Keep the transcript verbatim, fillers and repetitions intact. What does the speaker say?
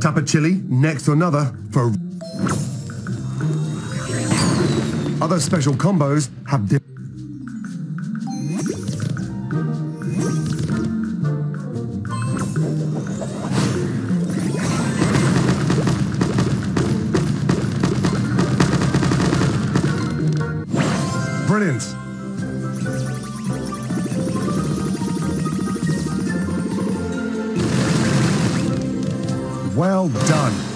Tap a chili, next to another for... Other special combos have different... Brilliant. Well done.